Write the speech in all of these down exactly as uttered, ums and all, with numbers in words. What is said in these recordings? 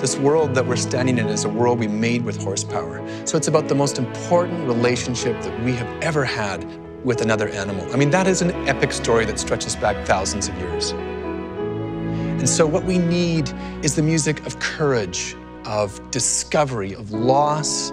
This world that we're standing in is a world we made with horsepower. So it's about the most important relationship that we have ever had with another animal. I mean, that is an epic story that stretches back thousands of years. And so what we need is the music of courage, of discovery, of loss,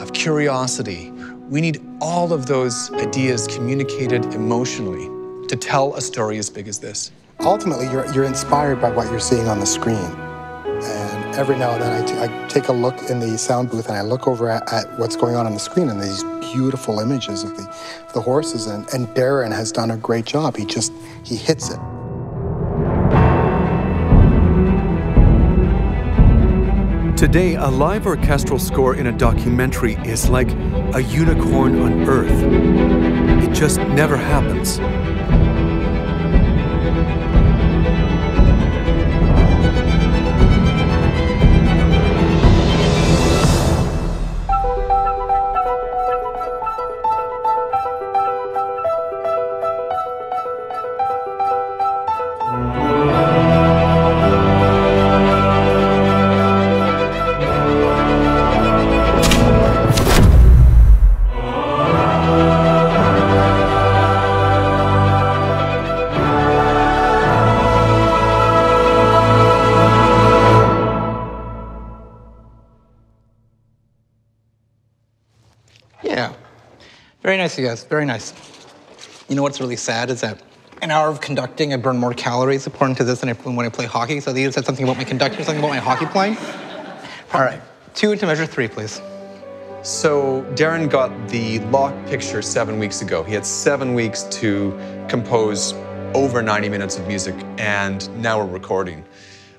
of curiosity. We need all of those ideas communicated emotionally to tell a story as big as this. Ultimately, you're, you're inspired by what you're seeing on the screen. And every now and then, I, t I take a look in the sound booth and I look over at, at what's going on on the screen and these beautiful images of the, of the horses. And, and Darren has done a great job. He just, he hits it. Today, a live orchestral score in a documentary is like a unicorn on Earth. It just never happens. Very nice, you guys, very nice. You know what's really sad is that an hour of conducting, I burn more calories according to this than I, when I play hockey. So they either said something about my conducting, something about my hockey playing. All right, two into measure three, please. So Darren got the lock picture seven weeks ago. He had seven weeks to compose over ninety minutes of music, and now we're recording.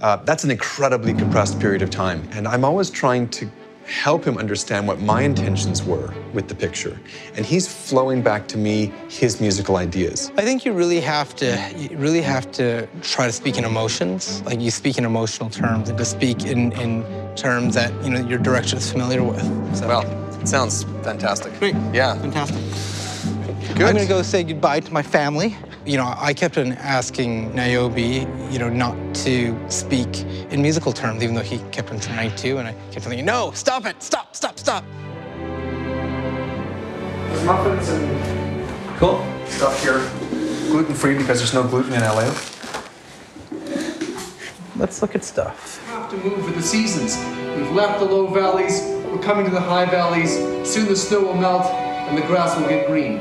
Uh, that's an incredibly compressed period of time, and I'm always trying to help him understand what my intentions were with the picture. And he's flowing back to me his musical ideas. I think you really have to, you really have to try to speak in emotions. Like, you speak in emotional terms and to speak in, in terms that, you know, your direction is familiar with. So. Well, it sounds fantastic. Great. Yeah. Fantastic. Good. I'm gonna go say goodbye to my family. You know, I kept on asking Niobe, you know, not to speak in musical terms, even though he kept on trying to, and I kept on thinking, no, stop it, stop, stop, stop. There's muffins and cool stuff here. Gluten-free because there's no gluten in L A. Let's look at stuff. We have to move with the seasons. We've left the low valleys, we're coming to the high valleys. Soon the snow will melt and the grass will get green.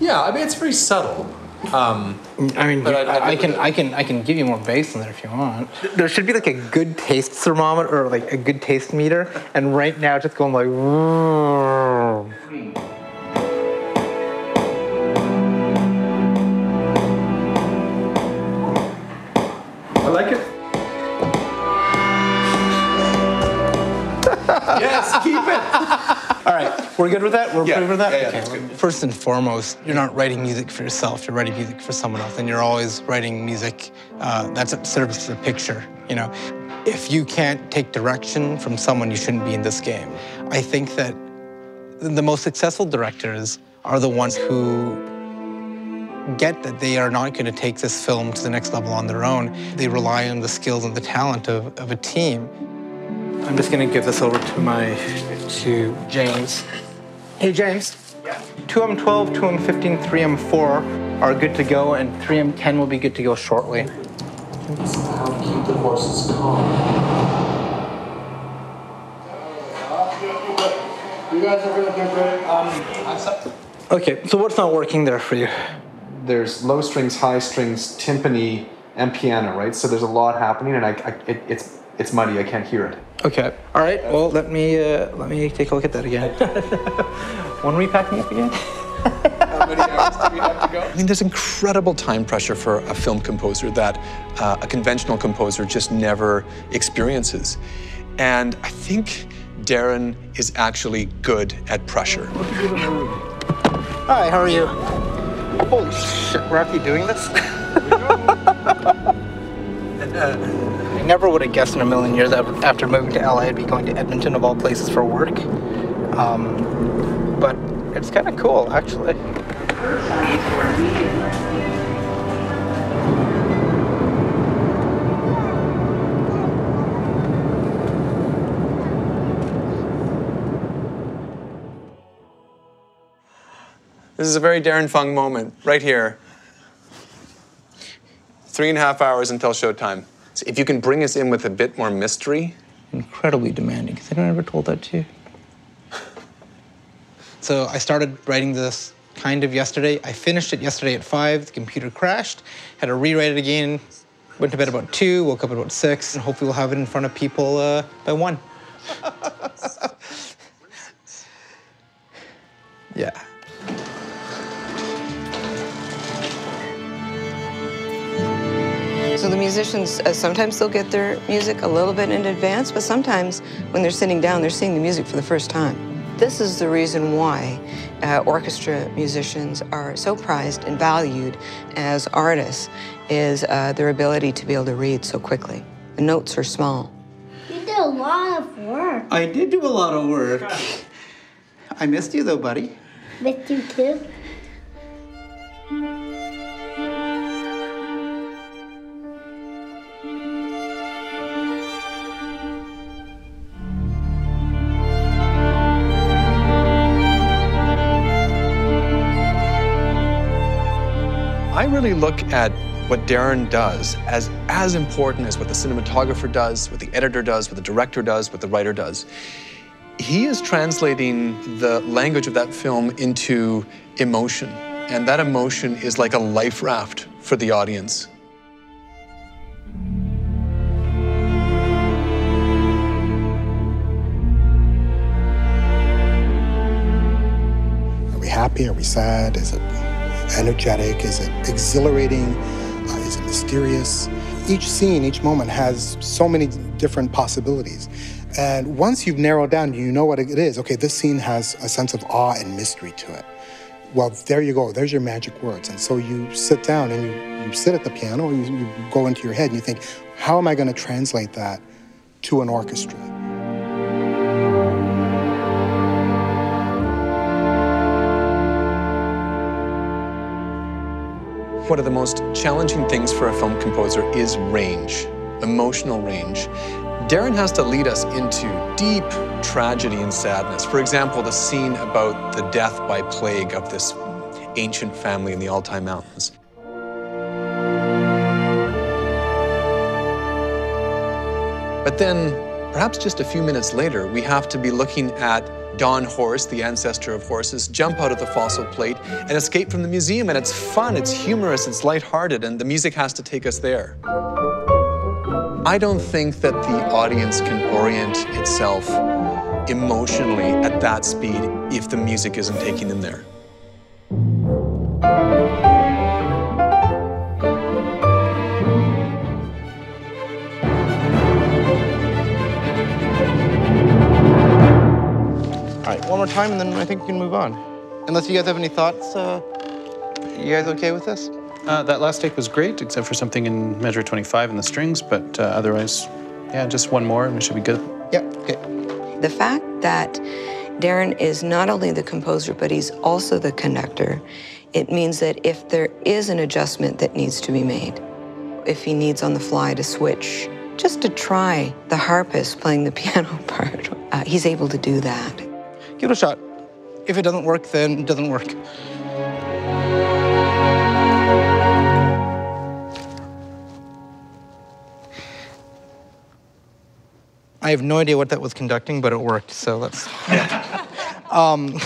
Yeah, I mean, it's very subtle. Um, I mean, but I, I, I can, I can, I can give you more bass in there if you want. There should be like a good taste thermometer or like a good taste meter, and right now just going like. I like it. Yes, keep it. All right, we're good with that? We're yeah. good with that? Yeah, yeah, okay. First and foremost, you're not writing music for yourself, you're writing music for someone else, and you're always writing music uh, that's at service of the picture, you know. If you can't take direction from someone, you shouldn't be in this game. I think that the most successful directors are the ones who get that they are not going to take this film to the next level on their own. They rely on the skills and the talent of, of a team. I'm just going to give this over to my, to James. Hey, James. Yeah. two M twelve, two M fifteen, three M four are good to go, and three M ten will be good to go shortly. This is how to keep the horses calm. You guys are going to do great. Um, okay, so what's not working there for you? There's low strings, high strings, timpani, and piano, right? So there's a lot happening, and I, I, it, it's... It's muddy, I can't hear it. Okay, all right, well, let me, uh, let me take a look at that again. When are we packing up again? How many hours do we have to go? I mean, there's incredible time pressure for a film composer that uh, a conventional composer just never experiences. And I think Darren is actually good at pressure. Hi, how are you? Holy shit, we're actually doing this? uh, I never would have guessed in a million years that after moving to L A I'd be going to Edmonton of all places for work. Um, but it's kind of cool, actually. This is a very Darren Fung moment, right here. Three and a half hours until showtime. So if you can bring us in with a bit more mystery. Incredibly demanding, because anyone ever told that to you? So I started writing this kind of yesterday. I finished it yesterday at five, the computer crashed, had to rewrite it again, went to bed about two, woke up at about six, and hopefully we'll have it in front of people uh, by one. Yeah. So the musicians uh, sometimes they'll get their music a little bit in advance, but sometimes when they're sitting down, they're seeing the music for the first time. This is the reason why uh, orchestra musicians are so prized and valued as artists, is uh, their ability to be able to read so quickly. The notes are small. You did a lot of work. I did do a lot of work. I missed you, though, buddy. Missed you, too. I really look at what Darren does as as important as what the cinematographer does, what the editor does, what the director does, what the writer does. He is translating the language of that film into emotion, and that emotion is like a life raft for the audience. Are we happy? Are we sad? Is it energetic? Is it exhilarating? Uh, is it mysterious? Each scene, each moment has so many different possibilities. And once you've narrowed down, you know what it is. Okay, this scene has a sense of awe and mystery to it. Well, there you go. There's your magic words. And so you sit down and you, you sit at the piano, you, you go into your head and you think, how am I going to translate that to an orchestra? One of the most challenging things for a film composer is range, emotional range. Darren has to lead us into deep tragedy and sadness. For example, the scene about the death by plague of this ancient family in the Altai Mountains. But then, perhaps just a few minutes later, we have to be looking at Don Horse, the ancestor of horses, jump out of the fossil plate and escape from the museum. And it's fun, it's humorous, it's lighthearted, and the music has to take us there. I don't think that the audience can orient itself emotionally at that speed if the music isn't taking them there. One more time, and then I think we can move on. Unless you guys have any thoughts, uh, you guys okay with this? Uh, that last take was great, except for something in measure twenty-five in the strings, but uh, otherwise, yeah, just one more and we should be good. Yeah, okay. The fact that Darren is not only the composer, but he's also the conductor, it means that if there is an adjustment that needs to be made, if he needs on the fly to switch, just to try the harpist playing the piano part, uh, he's able to do that. Give it a shot. If it doesn't work, then it doesn't work. I have no idea what that was conducting, but it worked, so let's... um,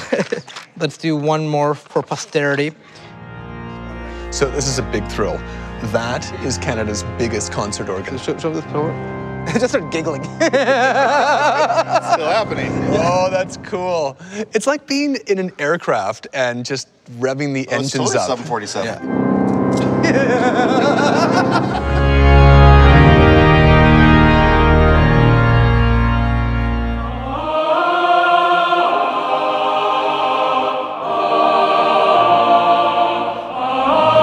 let's do one more for posterity. So this is a big thrill. That is Canada's biggest concert organ. So show, show this power. I just started giggling. It's still happening. Oh, that's cool. It's like being in an aircraft and just revving the oh, engines it's totally up. seven forty-seven. Yeah.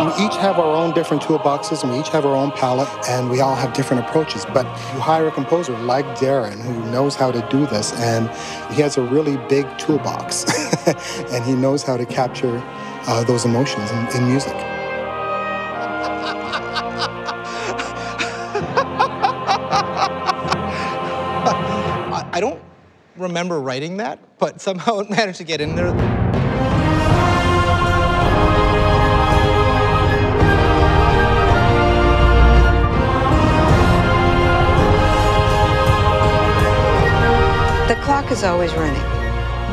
We each have our own different toolboxes, and we each have our own palette, and we all have different approaches. But you hire a composer like Darren, who knows how to do this, and he has a really big toolbox, and he knows how to capture uh, those emotions in, in music. I don't remember writing that, but somehow it managed to get in there. is always running.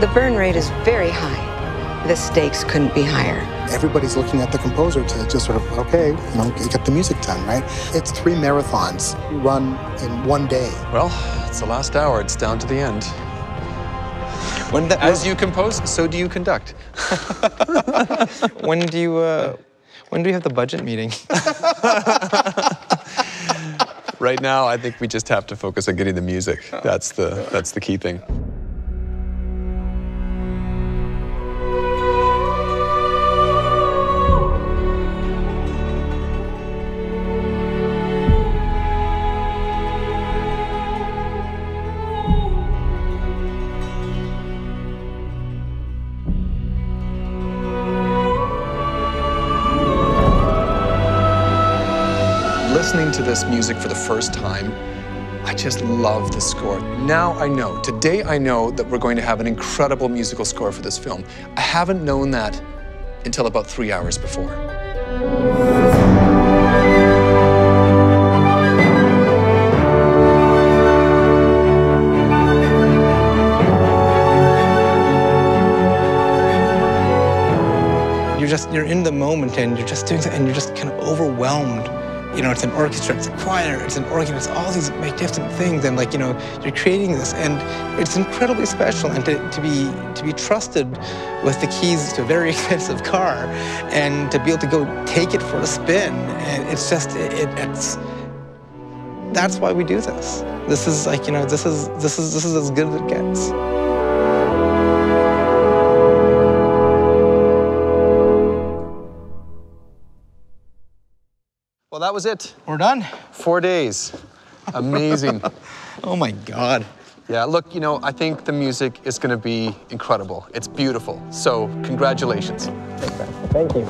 The burn rate is very high. The stakes couldn't be higher. Everybody's looking at the composer to just sort of, okay, you know, get the music done, right? It's three marathons run in one day. Well, it's the last hour. It's down to the end. When the, As you compose, so do you conduct. When do you, uh, when do we have the budget meeting? Right now, I think we just have to focus on getting the music. That's the, that's the key thing. Listening to this music for the first time, I just love the score. Now I know, today I know that we're going to have an incredible musical score for this film. I haven't known that until about three hours before. You're just, you're in the moment and you're just doing something and you're just kind of overwhelmed. You know, it's an orchestra, it's a choir, it's an organ, it's all these magnificent things, and like, you know, you're creating this, and it's incredibly special, and to, to be to be trusted with the keys to a very expensive car, and to be able to go take it for a spin, and it's just, it, it, it's, that's why we do this. This is like, you know, this is, this is, this is as good as it gets. Well, that was it. We're done. Four days. Amazing. Oh my God. Yeah, look, you know, I think the music is going to be incredible. It's beautiful. So, congratulations. Thank you.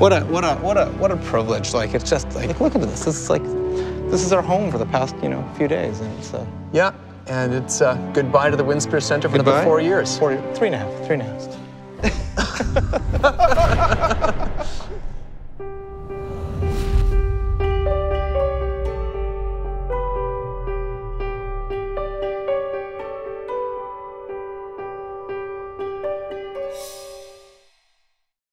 What a what a what a what a privilege. Like, it's just like, look at this. This is like, this is our home for the past, you know, few days, and it's uh... yeah, and it's uh, goodbye to the Winspear Centre for another four years. Four, three and a half. Three and a half.